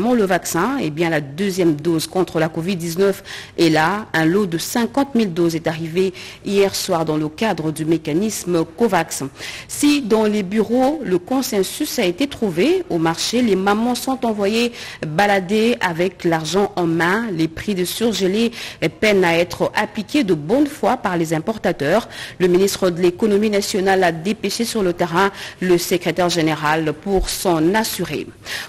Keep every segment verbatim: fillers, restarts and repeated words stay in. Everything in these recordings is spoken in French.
Le vaccin, et eh bien la deuxième dose contre la covid dix-neuf est là. Un lot de cinquante mille doses est arrivé hier soir dans le cadre du mécanisme COVAX. Si dans les bureaux, le consensus a été trouvé au marché, les mamans sont envoyées balader avec l'argent en main. Les prix de surgelés peinent à être appliqués de bonne foi par les importateurs. Le ministre de l'économie nationale a dépêché sur le terrain le secrétaire général pour s'en assurer.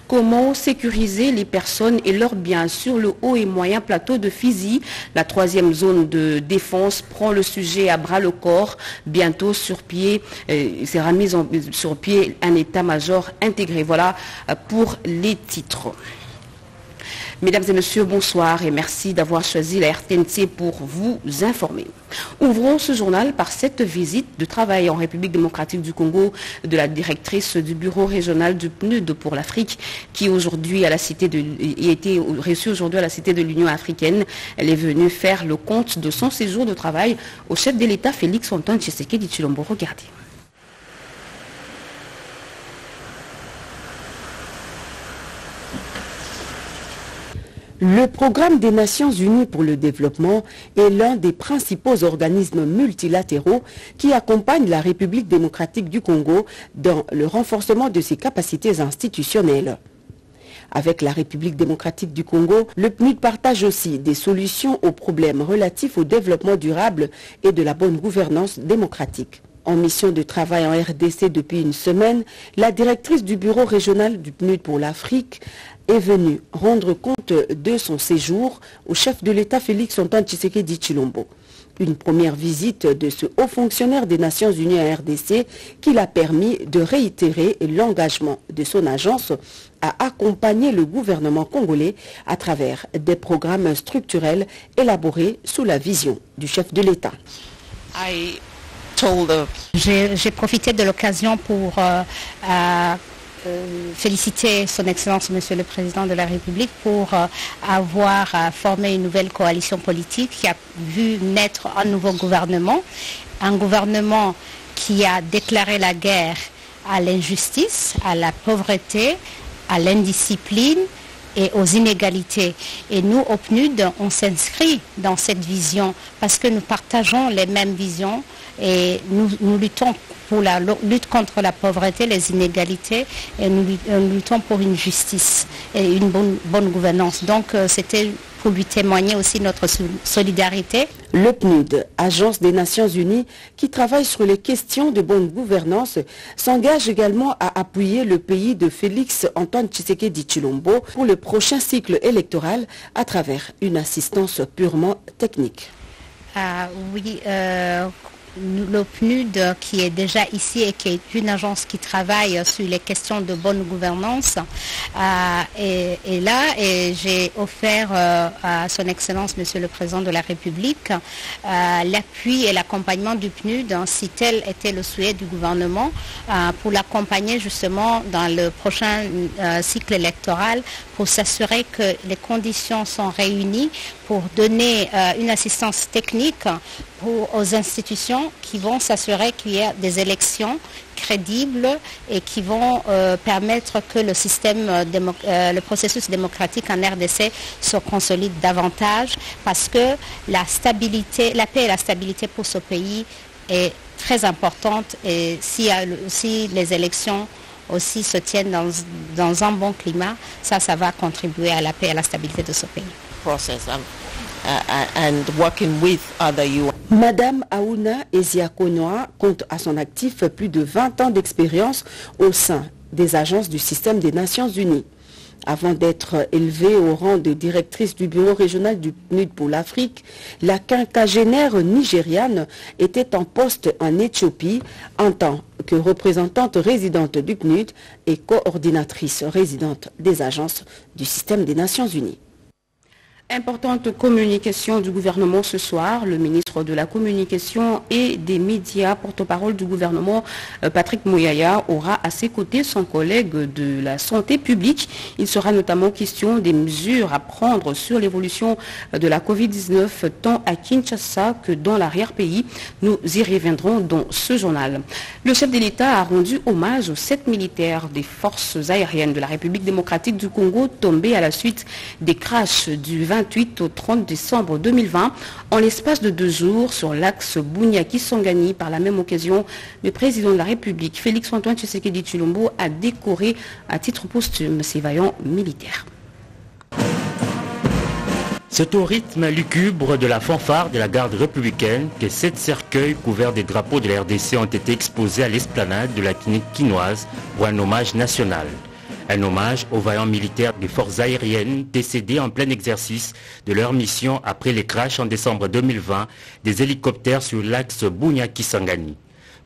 Comment sécuriser les personnes et leurs biens sur le haut et moyen plateau de Fizi? La troisième zone de défense prend le sujet à bras le corps. Bientôt sur pied, euh, sera mis en, sur pied un état-major intégré. Voilà pour les titres. Mesdames et messieurs, bonsoir et merci d'avoir choisi la R T N C pour vous informer. Ouvrons ce journal par cette visite de travail en République démocratique du Congo de la directrice du bureau régional du P N U D pour l'Afrique qui aujourd'hui à la cité de, a été reçue aujourd'hui à la cité de l'Union africaine. Elle est venue faire le compte de son séjour de travail au chef de l'État Félix Antoine Tshisekedi Tshilombo. Regardez. Le programme des Nations Unies pour le développement est l'un des principaux organismes multilatéraux qui accompagne la République démocratique du Congo dans le renforcement de ses capacités institutionnelles. Avec la République démocratique du Congo, le P N U D partage aussi des solutions aux problèmes relatifs au développement durable et de la bonne gouvernance démocratique. En mission de travail en R D C depuis une semaine, la directrice du bureau régional du P N U D pour l'Afrique est venue rendre compte de son séjour au chef de l'État Félix Antoine Tshisekedi Tshilombo. Une première visite de ce haut fonctionnaire des Nations Unies à R D C qui l'a permis de réitérer l'engagement de son agence à accompagner le gouvernement congolais à travers des programmes structurels élaborés sous la vision du chef de l'État. I... J'ai profité de l'occasion pour euh, euh, féliciter son Excellence Monsieur le Président de la République pour euh, avoir euh, formé une nouvelle coalition politique qui a vu naître un nouveau gouvernement, un gouvernement qui a déclaré la guerre à l'injustice, à la pauvreté, à l'indiscipline et aux inégalités. Et nous, au P N U D, on s'inscrit dans cette vision parce que nous partageons les mêmes visions et nous, nous luttons pour la lutte contre la pauvreté, les inégalités, et nous, nous luttons pour une justice et une bonne, bonne gouvernance. Donc euh, c'était pour lui témoigner aussi notre solidarité. Le P N U D, agence des Nations Unies, qui travaille sur les questions de bonne gouvernance, s'engage également à appuyer le pays de Félix Antoine Tshisekedi Tshilombo pour le prochain cycle électoral à travers une assistance purement technique. Ah oui, euh... le P N U D qui est déjà ici et qui est une agence qui travaille sur les questions de bonne gouvernance euh, et, et là et j'ai offert euh, à son Excellence Monsieur le Président de la République euh, l'appui et l'accompagnement du P N U D hein, si tel était le souhait du gouvernement euh, pour l'accompagner justement dans le prochain euh, cycle électoral pour s'assurer que les conditions sont réunies pour donner euh, une assistance technique pour, aux institutions qui vont s'assurer qu'il y a des élections crédibles et qui vont euh, permettre que le système, euh, le processus démocratique en R D C se consolide davantage parce que la stabilité, la paix et la stabilité pour ce pays est très importante et si, si les élections aussi se tiennent dans, dans un bon climat, ça, ça va contribuer à la paix et à la stabilité de ce pays. Process, hein? Uh, and working with other U N. Madame Aouna Eziakonoa compte à son actif plus de vingt ans d'expérience au sein des agences du système des Nations Unies. Avant d'être élevée au rang de directrice du bureau régional du P N U D pour l'Afrique, la quinquagénaire nigériane était en poste en Éthiopie en tant que représentante résidente du P N U D et coordinatrice résidente des agences du système des Nations Unies. Importante communication du gouvernement ce soir. Le ministre de la Communication et des Médias, porte-parole du gouvernement, Patrick Muyaya, aura à ses côtés son collègue de la santé publique. Il sera notamment question des mesures à prendre sur l'évolution de la Covid dix-neuf, tant à Kinshasa que dans l'arrière-pays. Nous y reviendrons dans ce journal. Le chef de l'État a rendu hommage aux sept militaires des forces aériennes de la République démocratique du Congo tombés à la suite des crashs du vingt-huit au trente décembre deux mille vingt, en l'espace de deux jours sur l'axe Bunyaki-Sangani. Par la même occasion, le président de la République, Félix Antoine Tshisekedi Tshilombo, a décoré à titre posthume ses vaillants militaires. C'est au rythme lugubre de la fanfare de la garde républicaine que sept cercueils couverts des drapeaux de la R D C ont été exposés à l'esplanade de la clinique quinoise pour un hommage national. Un hommage aux vaillants militaires des forces aériennes décédés en plein exercice de leur mission après les crashs en décembre deux mille vingt des hélicoptères sur l'axe Bunyaki-Sangani.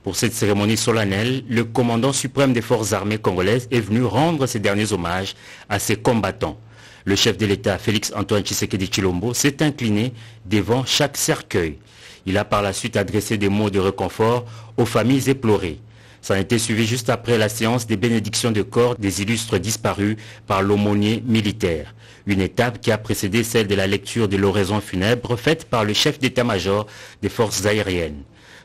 Pour cette cérémonie solennelle, le commandant suprême des forces armées congolaises est venu rendre ses derniers hommages à ses combattants. Le chef de l'État, Félix Antoine Tshisekedi Tshilombo, s'est incliné devant chaque cercueil. Il a par la suite adressé des mots de réconfort aux familles éplorées. Ça a été suivi juste après la séance des bénédictions de corps des illustres disparus par l'aumônier militaire. Une étape qui a précédé celle de la lecture de l'oraison funèbre faite par le chef d'état-major des forces aériennes.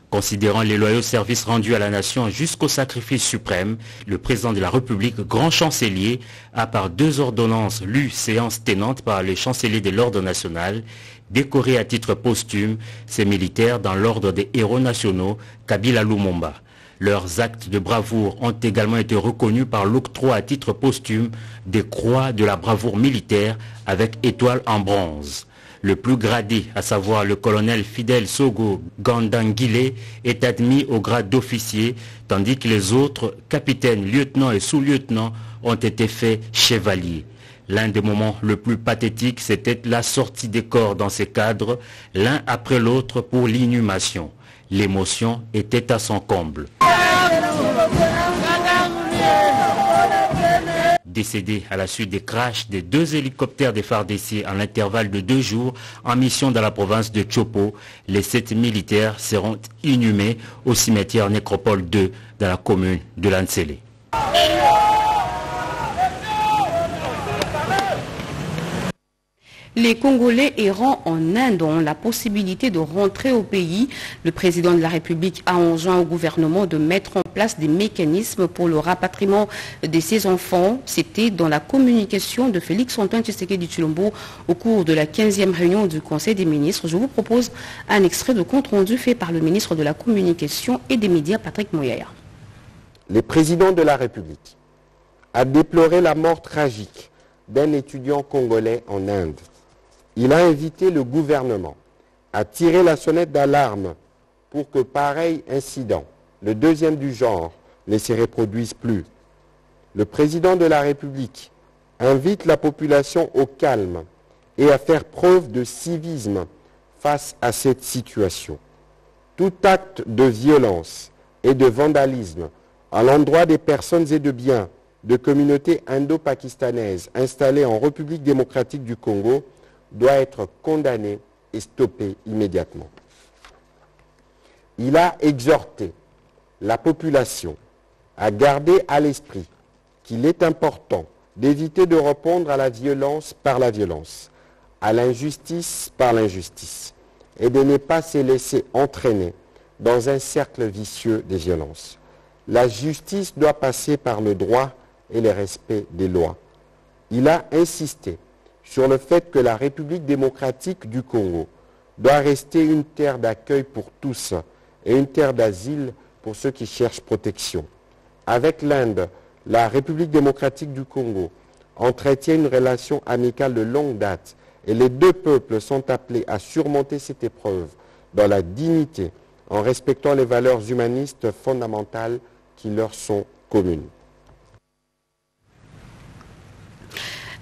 Considérant les loyaux services rendus à la nation jusqu'au sacrifice suprême, le président de la République, grand chancelier, a par deux ordonnances lues séance tenante par le chancelier de l'ordre national, décoré à titre posthume ses militaires dans l'ordre des héros nationaux Kabila Lumumba. Leurs actes de bravoure ont également été reconnus par l'octroi à titre posthume des croix de la bravoure militaire avec étoiles en bronze. Le plus gradé, à savoir le colonel Fidèle Sogo Gandangilé, est admis au grade d'officier, tandis que les autres, capitaines, lieutenants et sous-lieutenants, ont été faits chevaliers. L'un des moments le plus pathétique, c'était la sortie des corps dans ces cadres, l'un après l'autre pour l'inhumation. L'émotion était à son comble. Décédé à la suite des crashs des deux hélicoptères des F A R D C en intervalle de deux jours en mission dans la province de Chopo, les sept militaires seront inhumés au cimetière Nécropole deux dans la commune de Lansélé. Les Congolais errant en Inde ont la possibilité de rentrer au pays. Le président de la République a enjoint au gouvernement de mettre en place des mécanismes pour le rapatriement de ses enfants. C'était dans la communication de Félix Antoine Tshisekedi Tshilombo au cours de la quinzième réunion du Conseil des ministres. Je vous propose un extrait de compte-rendu fait par le ministre de la Communication et des Médias, Patrick Muyaya. Le président de la République a déploré la mort tragique d'un étudiant congolais en Inde. Il a invité le gouvernement à tirer la sonnette d'alarme pour que pareil incident, le deuxième du genre, ne se reproduise plus. Le président de la République invite la population au calme et à faire preuve de civisme face à cette situation. Tout acte de violence et de vandalisme à l'endroit des personnes et de biens de communautés indo-pakistanaises installées en République démocratique du Congo doit être condamné et stoppé immédiatement. Il a exhorté la population à garder à l'esprit qu'il est important d'éviter de répondre à la violence par la violence, à l'injustice par l'injustice, et de ne pas se laisser entraîner dans un cercle vicieux des violences. La justice doit passer par le droit et le respect des lois. Il a insisté sur le fait que la République démocratique du Congo doit rester une terre d'accueil pour tous et une terre d'asile pour ceux qui cherchent protection. Avec l'Inde, la République démocratique du Congo entretient une relation amicale de longue date et les deux peuples sont appelés à surmonter cette épreuve dans la dignité en respectant les valeurs humanistes fondamentales qui leur sont communes.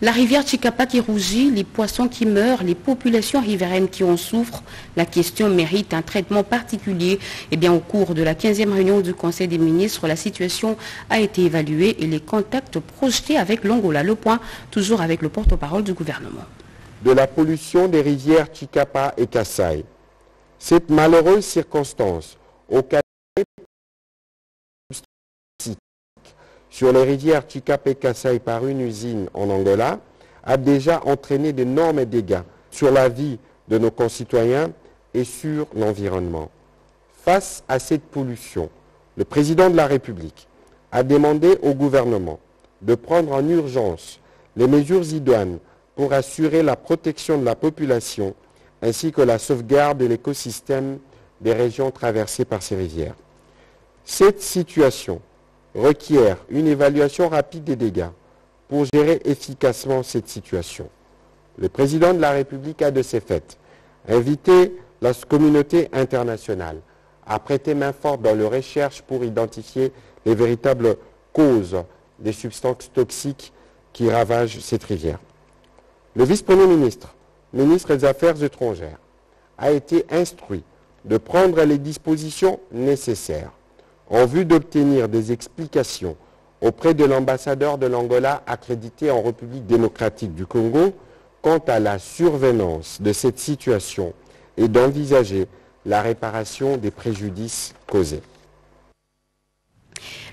La rivière Chikapa qui rougit, les poissons qui meurent, les populations riveraines qui en souffrent, la question mérite un traitement particulier. Eh bien, au cours de la quinzième réunion du Conseil des ministres, la situation a été évaluée et les contacts projetés avec l'Angola. Le point, toujours avec le porte-parole du gouvernement. de la pollution des rivières Chikapa et Kassai. Cette malheureuse circonstance occasionnée sur les rivières Chikapa et Kassai par une usine en Angola a déjà entraîné d'énormes dégâts sur la vie de nos concitoyens et sur l'environnement. Face à cette pollution, le président de la République a demandé au gouvernement de prendre en urgence les mesures idoines pour assurer la protection de la population ainsi que la sauvegarde de l'écosystème des régions traversées par ces rivières. Cette situation requiert une évaluation rapide des dégâts pour gérer efficacement cette situation. Le président de la République a de ces faits invité la communauté internationale à prêter main forte dans les recherches pour identifier les véritables causes des substances toxiques qui ravagent cette rivière. Le vice-premier ministre, ministre des Affaires étrangères, a été instruit de prendre les dispositions nécessaires en vue d'obtenir des explications auprès de l'ambassadeur de l'Angola accrédité en République démocratique du Congo quant à la survenance de cette situation et d'envisager la réparation des préjudices causés.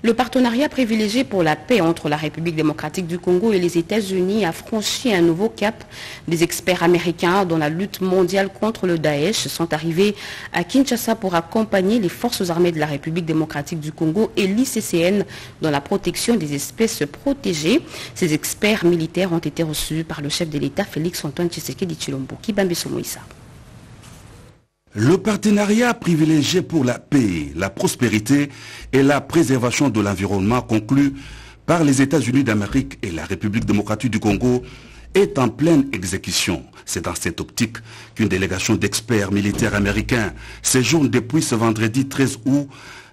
Le partenariat privilégié pour la paix entre la République démocratique du Congo et les États-Unis a franchi un nouveau cap. Des experts américains dans la lutte mondiale contre le Daesh sont arrivés à Kinshasa pour accompagner les forces armées de la République démocratique du Congo et l'I C C N dans la protection des espèces protégées. Ces experts militaires ont été reçus par le chef de l'État Félix Antoine Tshisekedi Tshilombo. Le partenariat privilégié pour la paix, la prospérité et la préservation de l'environnement conclu par les États-Unis d'Amérique et la République démocratique du Congo est en pleine exécution. C'est dans cette optique qu'une délégation d'experts militaires américains séjourne depuis ce vendredi treize août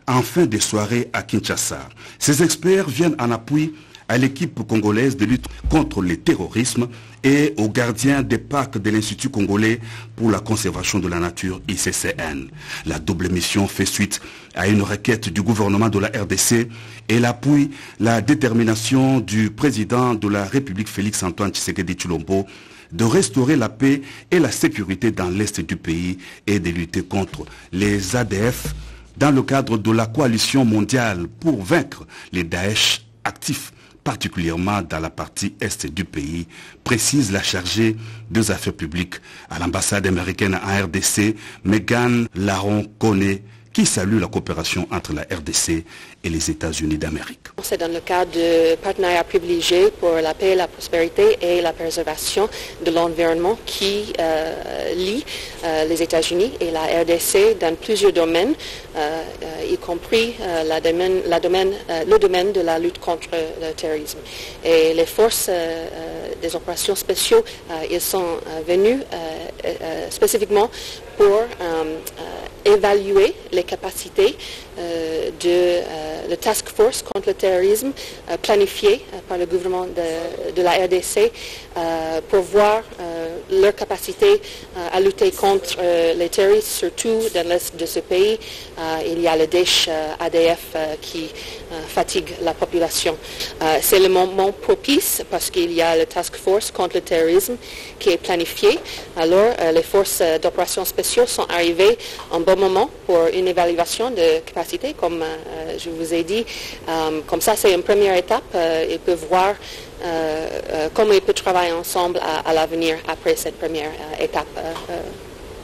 en fin de soirée à Kinshasa. Ces experts viennent en appui à l'équipe congolaise de lutte contre le terrorisme et aux gardiens des parcs de l'Institut congolais pour la conservation de la nature I C C N. La double mission fait suite à une requête du gouvernement de la R D C et l'appuie la détermination du président de la République Félix Antoine Tshisekedi Tshilombo de restaurer la paix et la sécurité dans l'est du pays et de lutter contre les A D F dans le cadre de la coalition mondiale pour vaincre les Daesh actifs, particulièrement dans la partie est du pays, précise la chargée des affaires publiques à l'ambassade américaine en R D C, Megan Laron Coné, qui salue la coopération entre la R D C et les États-Unis d'Amérique. C'est dans le cadre du partenariat privilégié pour la paix, la prospérité et la préservation de l'environnement qui euh, lie euh, les États-Unis et la R D C dans plusieurs domaines, euh, euh, y compris euh, la domaine, la domaine, euh, le domaine de la lutte contre le terrorisme. Et les forces euh, des opérations spéciaux, euh, ils sont venus euh, euh, spécifiquement pour euh, euh, évaluer les capacités euh, de euh, la task force contre le terrorisme euh, planifiée euh, par le gouvernement de, de la R D C euh, pour voir euh, leur capacité euh, à lutter contre euh, les terroristes, surtout dans l'est de ce pays. Euh, il y a le Daesh euh, A D F euh, qui euh, fatigue la population. Euh, C'est le moment propice parce qu'il y a le task force contre le terrorisme qui est planifié. Alors euh, les forces d'opération spéciaux sont arrivées en bon moment pour une évaluation de capacité, comme euh, je vous ai dit. Euh, comme ça, c'est une première étape. Euh, ils peuvent voir euh, euh, comment ils peuvent travailler ensemble à, à l'avenir après cette première euh, étape euh,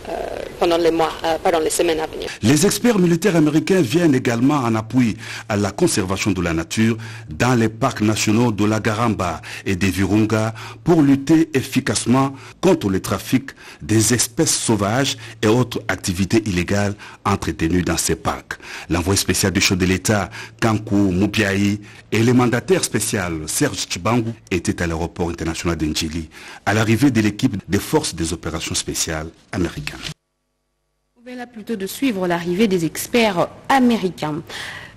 euh, pendant les mois, euh, pardon, les semaines à venir. Les experts militaires américains viennent également en appui à la conservation de la nature dans les parcs nationaux de la Garamba et des Virunga pour lutter efficacement contre le trafic des espèces sauvages et autres activités illégales entretenues dans ces parcs. L'envoyé spécial du chef de l'État, Kankou Moubiaï, et le mandataire spécial, Serge Tchibangou, étaient à l'aéroport international de Ndjili à l'arrivée de l'équipe des forces des opérations spéciales américaines. Là plutôt de suivre l'arrivée des experts américains.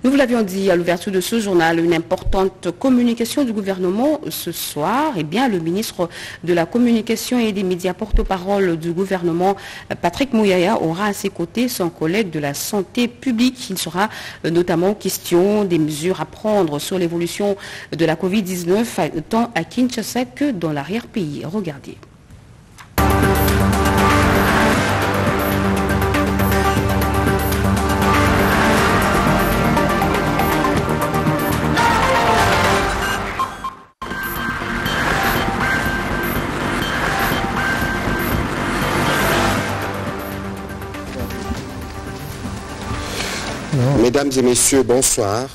Nous vous l'avions dit à l'ouverture de ce journal, une importante communication du gouvernement ce soir. Eh bien, le ministre de la Communication et des Médias, porte-parole du gouvernement, Patrick Muyaya, aura à ses côtés son collègue de la santé publique. Il sera notamment question des mesures à prendre sur l'évolution de la COVID dix-neuf, tant à Kinshasa que dans l'arrière-pays. Regardez. Mesdames et messieurs, bonsoir.